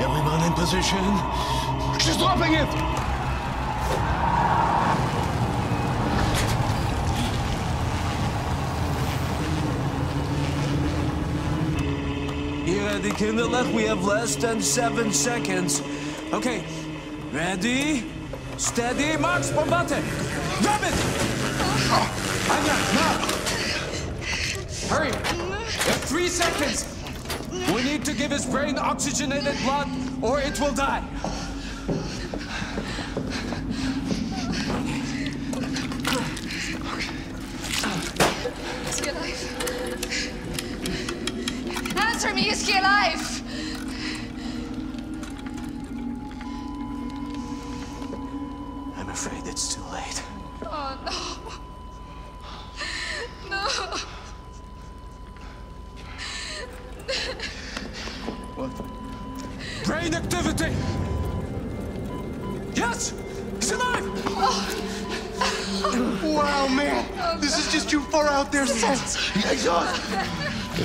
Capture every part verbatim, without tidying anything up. Everyone in position. She's dropping it! Here at the Kindlech, we have less than seven seconds. Okay, ready? Steady, march for button! Grab it! I'm not, now! Hurry! You have three seconds! We need to give his brain oxygenated blood, or it will die! Is he alive? Answer me, is he alive?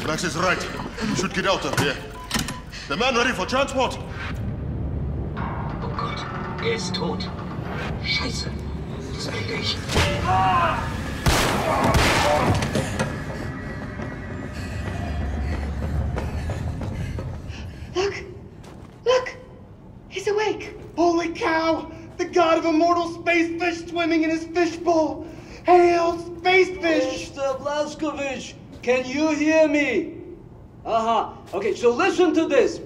Max is right. We should get out of here. The man ready for transport. Oh Gott, er ist tot. Scheiße, das bin ich. Look, look, he's awake. Holy cow! The god of immortal space fish swimming in his fishbowl. Hail, space fish! Mister Blazkowicz. Can you hear me? Uh-huh. Okay, so listen to this.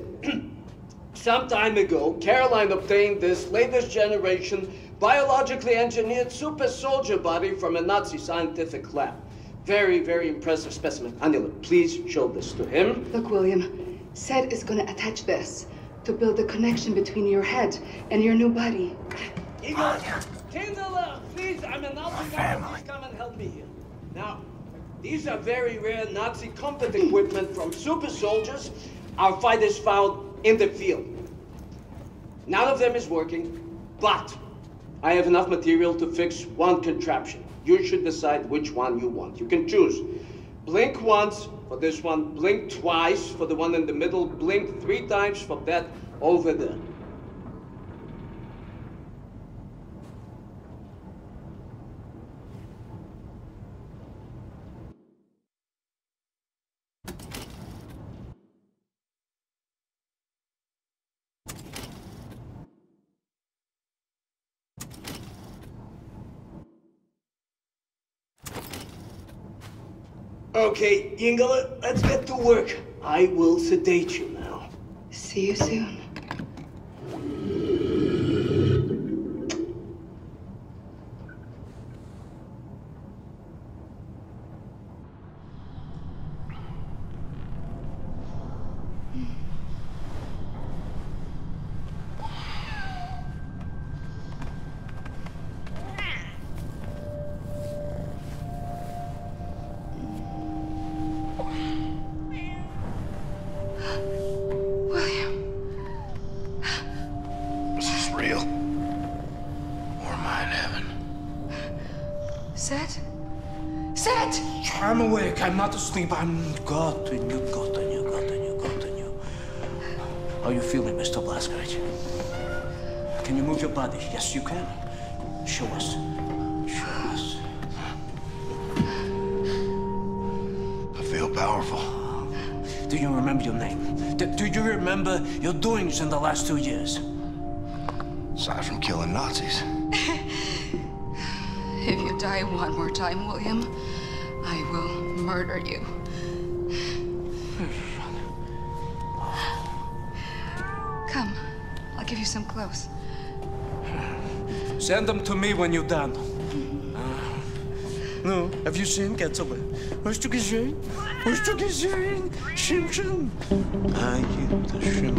Some time ago, Caroline obtained this latest generation biologically engineered super soldier body from a Nazi scientific lab. Very, very impressive specimen. Hanila, please show this to him. Look, William, Seth is gonna attach this to build a connection between your head and your new body. Igor, Kindlech, please, I'm an Nazi guy. Please come and help me here. Now. These are very rare Nazi combat equipment from super soldiers our fighters found in the field. None of them is working, but I have enough material to fix one contraption. You should decide which one you want. You can choose. Blink once for this one, blink twice for the one in the middle, blink three times for that over there. Okay, Ingela, let's get to work. I will sedate you now. See you soon. I'm God and you, God and you, God and you, God and you. How are you feeling, Mister Blazkowicz? Can you move your body? Yes, you can. Show us. Show us. I feel powerful. Do you remember your name? Do, do you remember your doings in the last two years? Aside from killing Nazis. If you die one more time, William, I will murder you. Come, I'll give you some clothes. Send them to me when you're done. No, have you seen Ketzelwein? Hast du gesehen? Hast du gesehen? Shimshon. I get the Shimshon.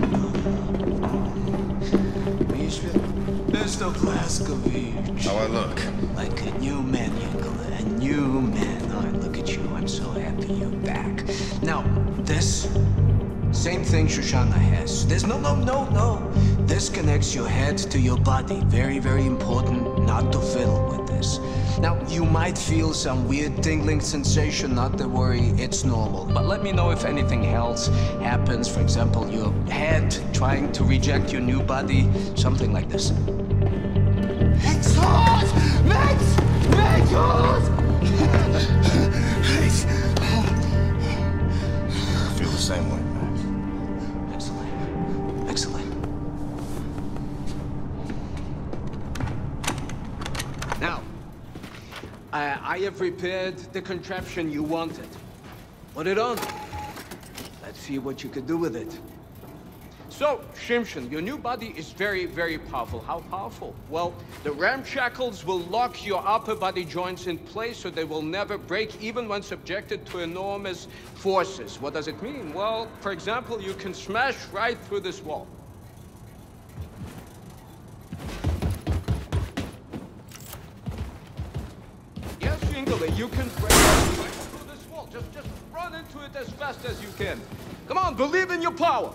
Mister Blazkowicz. How I look? Like a new man, Ingela, a new man. So happy you're back. Now, this same thing Shoshana has. There's no, no, no, no. This connects your head to your body. Very, very important not to fiddle with this. Now, you might feel some weird tingling sensation, not to worry, it's normal. But let me know if anything else happens. For example, your head trying to reject your new body, something like this. It's hot! Max! Max! I feel the same way, Max. Excellent. Excellent. Now, uh, I have prepared the contraption you wanted. Put it on. Let's see what you could do with it. So, Shimshon, your new body is very, very powerful. How powerful? Well, the ram shackles will lock your upper body joints in place so they will never break, even when subjected to enormous forces. What does it mean? Well, for example, you can smash right through this wall. Yes, Ingela, you can break right through this wall. Just, just run into it as fast as you can. Come on, believe in your power.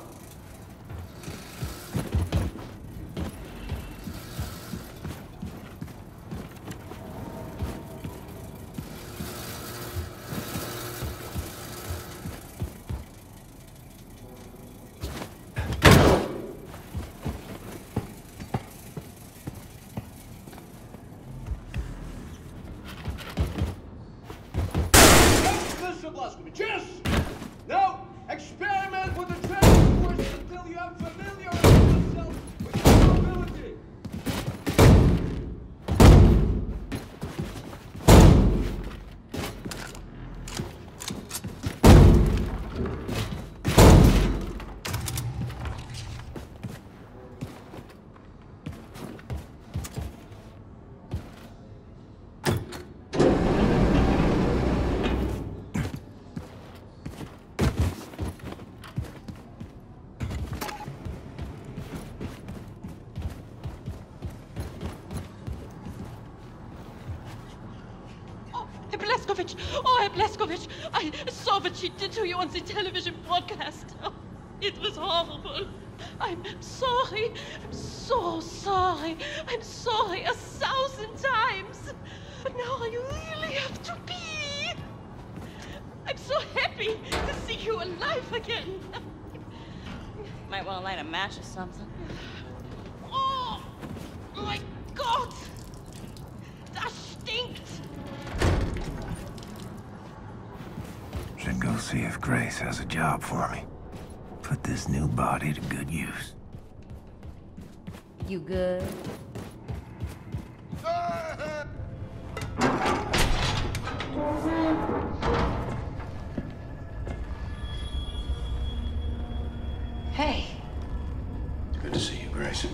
Oh, Herr Blazkowicz, I saw what she did to you on the television broadcast. Oh, it was horrible. I'm sorry. I'm so sorry. I'm sorry a thousand times. But now I really have to pee. I'm so happy to see you alive again. Might want to light a match or something. Oh, my God. That stinks. Should go see if Grace has a job for me. Put this new body to good use. You good? Hey. Good to see you, Grace.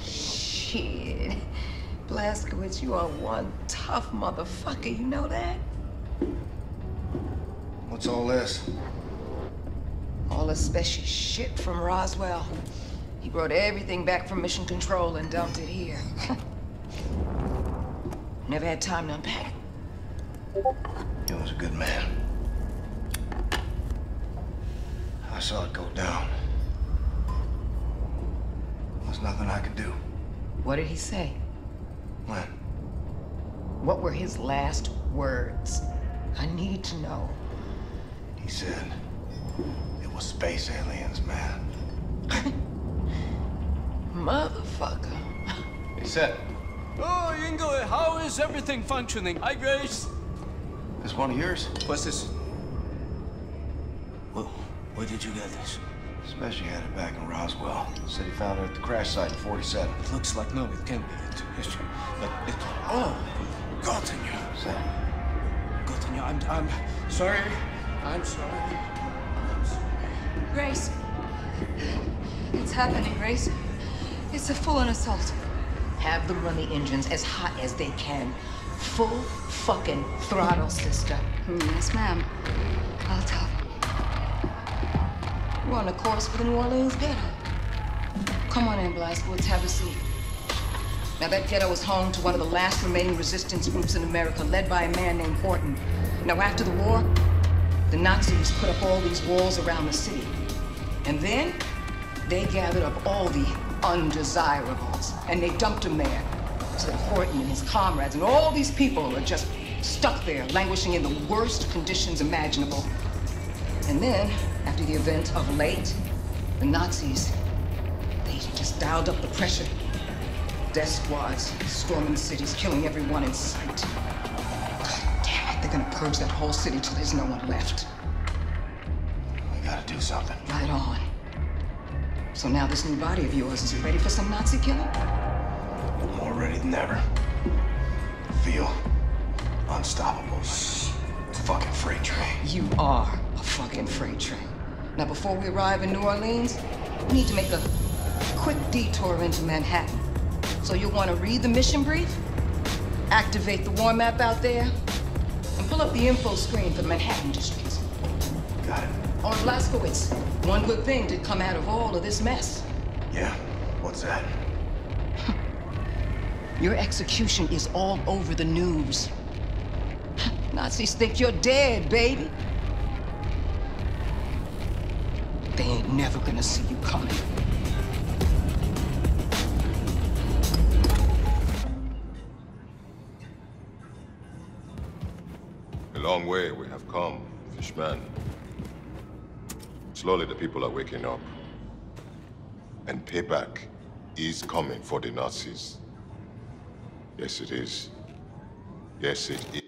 Shit. Blazkowicz, you are one tough motherfucker, you know that? What's all this? All this special shit from Roswell. He brought everything back from Mission Control and dumped it here. Never had time to unpack it. You was a good man. I saw it go down. There was nothing I could do. What did he say? When? What were his last words? I need to know. He said, it was space aliens, man. Motherfucker. He said, oh, Ingela, how is everything functioning? Hi, Grace. This one of yours? What's this? Whoa, where did you get this? Especially had it back in Roswell. Said he found it at the crash site in forty-seven. It looks like no, it can't be it. It's, but it oh, Gottenha. Seth. Gottenha, I'm, I'm sorry. I'm sorry. I'm sorry. Grace, it's happening, Grace. It's a full-on assault. Have them run the engines as hot as they can. Full fucking throttle, sister. Yes, ma'am. I'll tell them. We're on a course for the New Orleans ghetto. Come on in, Blazburg, have a seat. Now, that ghetto was home to one of the last remaining resistance groups in America, led by a man named Horton. Now, after the war, the Nazis put up all these walls around the city. And then they gathered up all the undesirables and they dumped them there. So that Horton and his comrades and all these people are just stuck there, languishing in the worst conditions imaginable. And then, after the events of late, the Nazis, they just dialed up the pressure. Death squads storming cities, killing everyone in sight. God damn it, they're gonna purge that whole city till there's no one left. We gotta do something. Right on. So now this new body of yours, is it ready for some Nazi killing? More ready than ever. Feel unstoppable. It's a fucking freight train. You are a fucking freight train. Now, before we arrive in New Orleans, we need to make a quick detour into Manhattan. So you'll want to read the mission brief, activate the war map out there, and pull up the info screen for the Manhattan districts. Got it. On Blazkowicz, one good thing did come out of all of this mess. Yeah, what's that? Your execution is all over the news. Nazis think you're dead, baby. They ain't never gonna see you coming. A long way we have come, Fishman. Slowly the people are waking up. And payback is coming for the Nazis. Yes, it is. Yes, it is.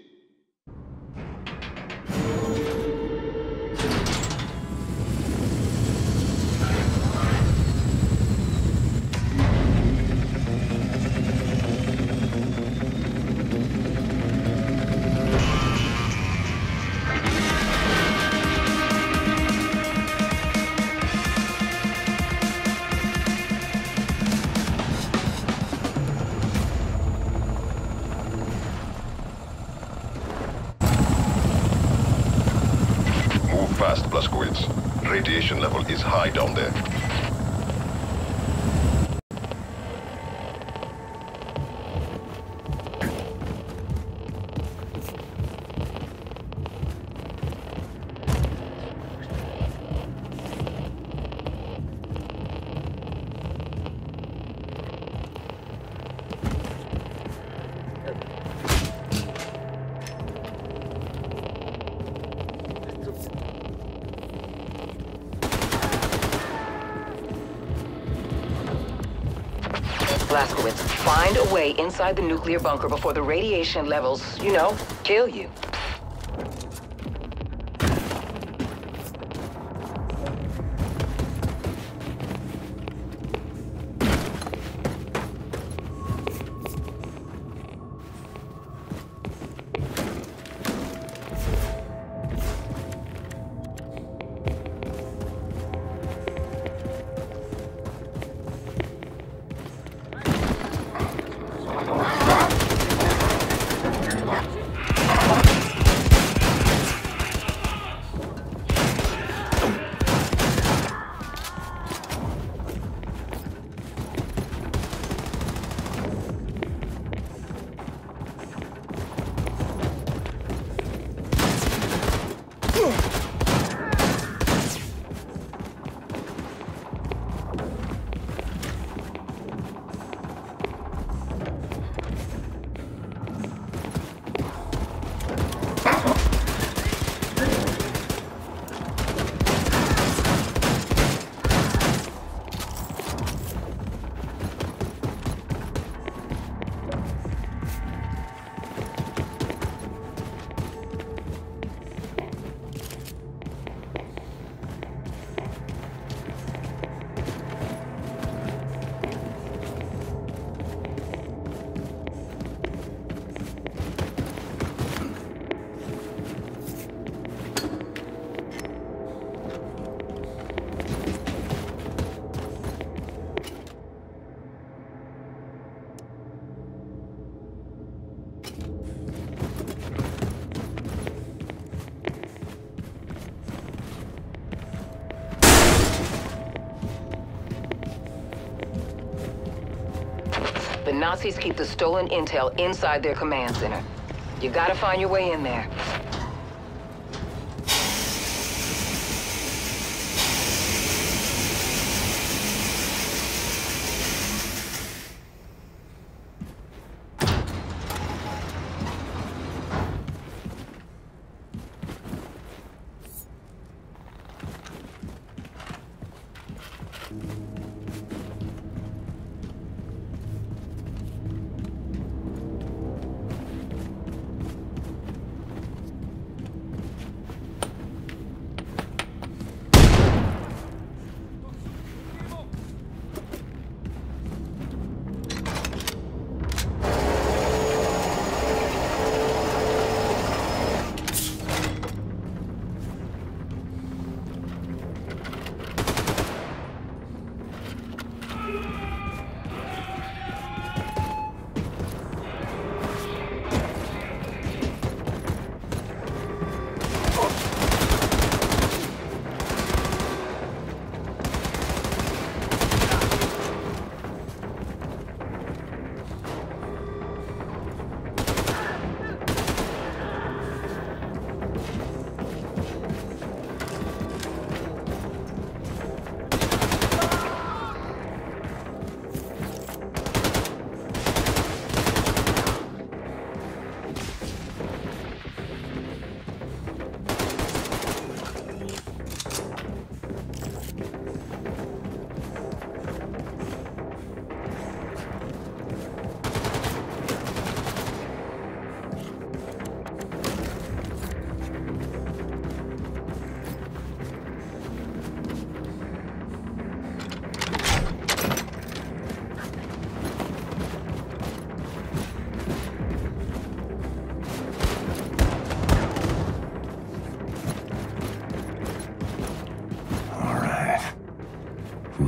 Blazkowicz, find a way inside the nuclear bunker before the radiation levels, you know, kill you. Nazis keep the stolen intel inside their command center. You gotta find your way in there.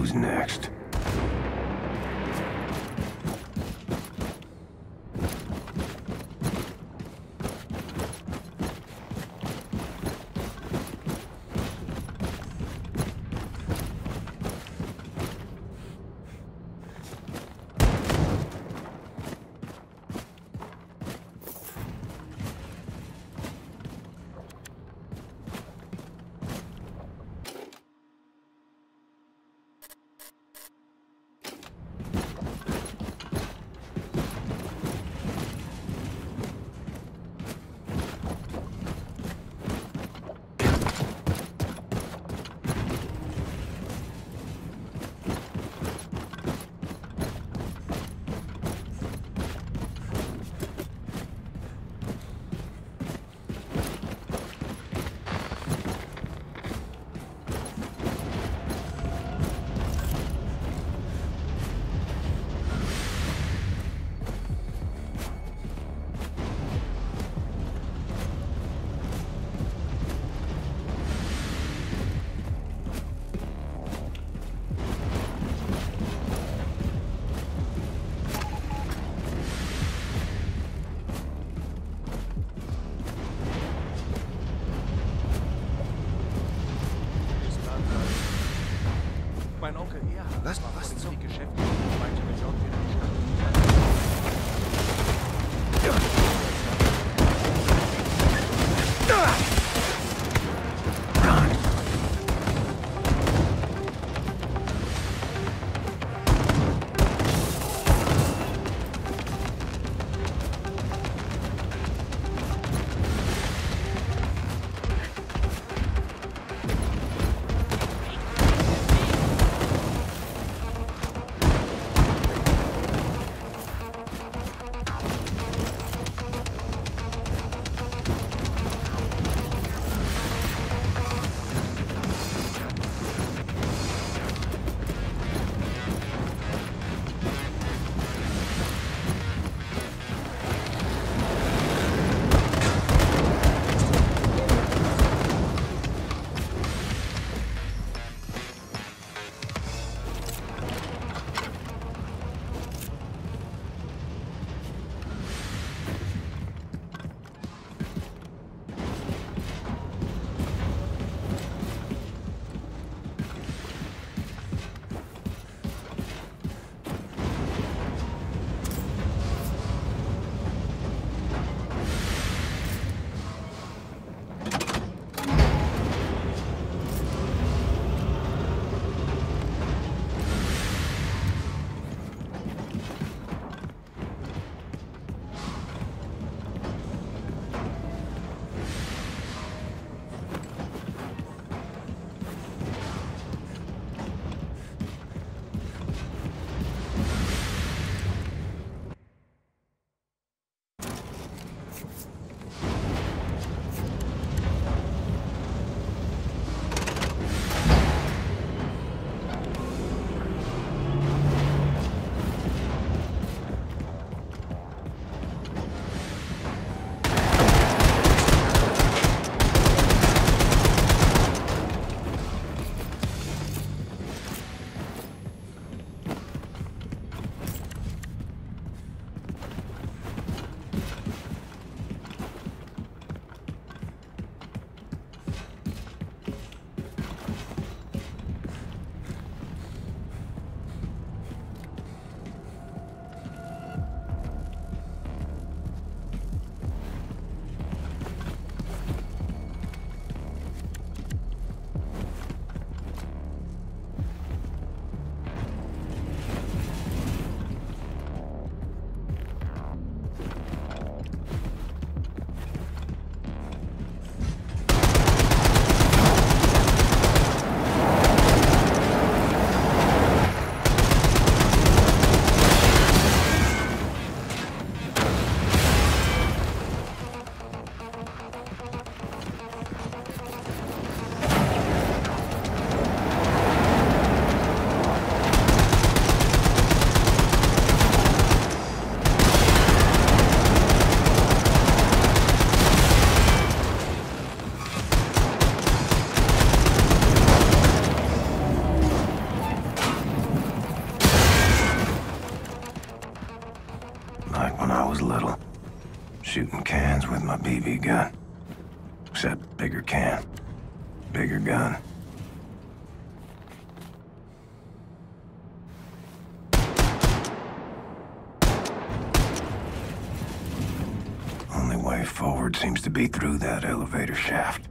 Who's next? like when I was little. Shooting cans with my B B gun. Except bigger can. Bigger gun. Only way forward seems to be through that elevator shaft.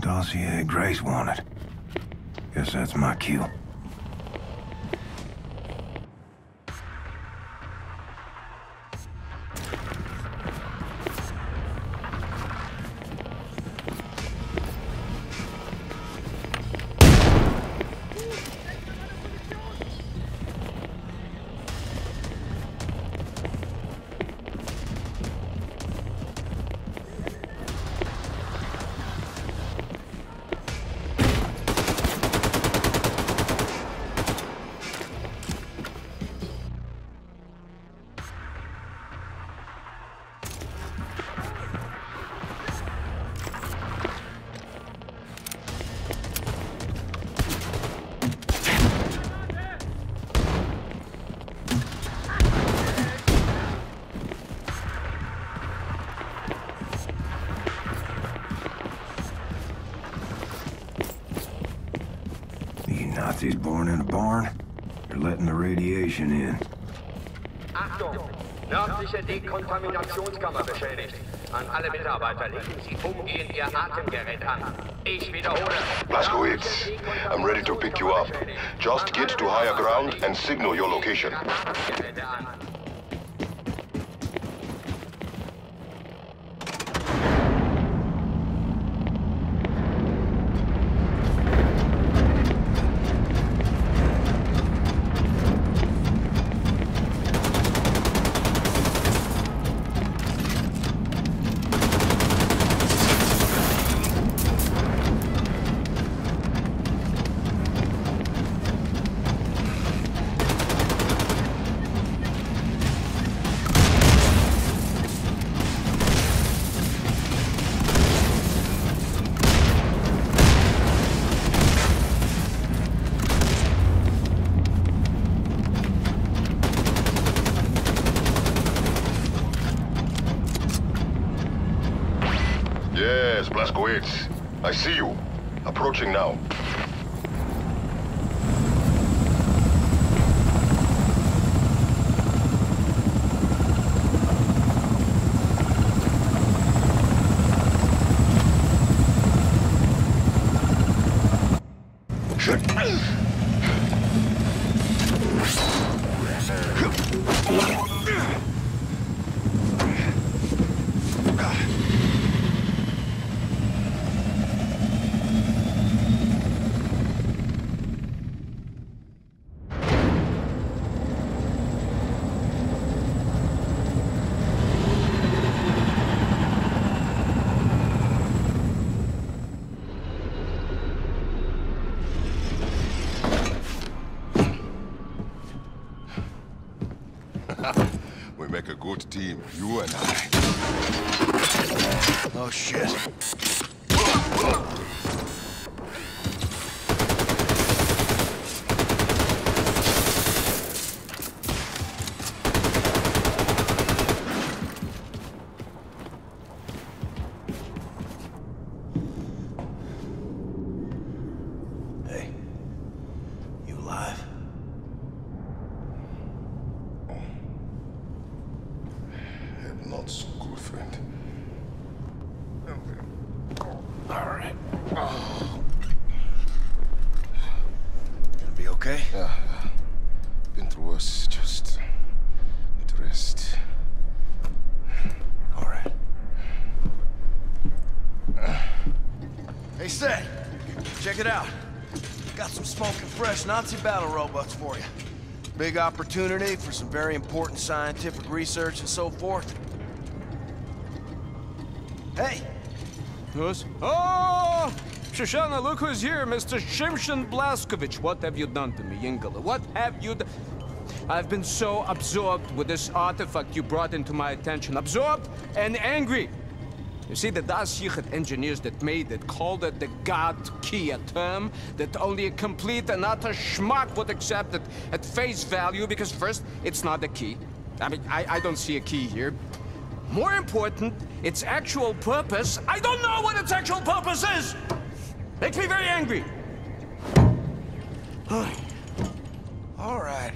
Dossier Grace wanted. Guess that's my cue. He's born in a barn. They're letting the radiation in. Achtung! Nördliche Dekontaminationskammer beschädigt. An alle Mitarbeiter legen Sie umgehend Ihr Atemgerät an. Ich wiederhole. Blazkowicz, I'm ready to pick you up. Just get to higher ground and signal your location. Yes, Blazkowicz. I see you. Approaching now. Good team, you and I. Oh shit. Hey, you alive? Not so good, friend. Alright. Oh. Gonna be okay? Yeah. Uh, been through worse. Just need to rest. Alright. Uh. Hey, Seth! Check it out. Got some smoking fresh Nazi battle robots for you. Big opportunity for some very important scientific research and so forth. Hey! Who's? Oh! Shoshana, look who's here, Mister Shimshon Blazkowicz. What have you done to me, Ingela? What have you done? I've been so absorbed with this artifact you brought into my attention. Absorbed and angry. You see, the Daseech engineers that made it called it the God Key, a term that only a complete and utter schmuck would accept it at face value, because first, it's not a key. I mean, I, I don't see a key here. More important, its actual purpose. I don't know what its actual purpose is! Makes me very angry. All right.